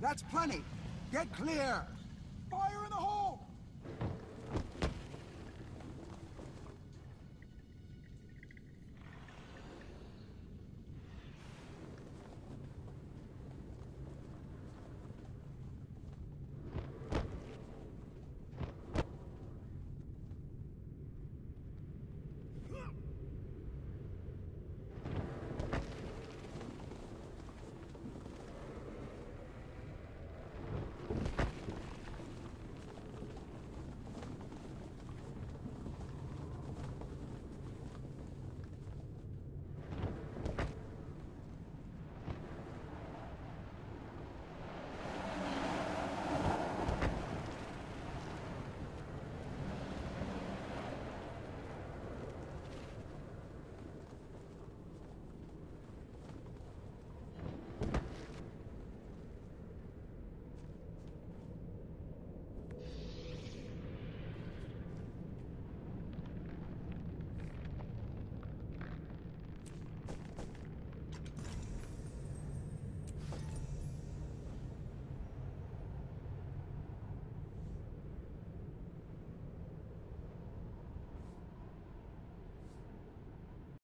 That's plenty. Get clear. Fire in the hole!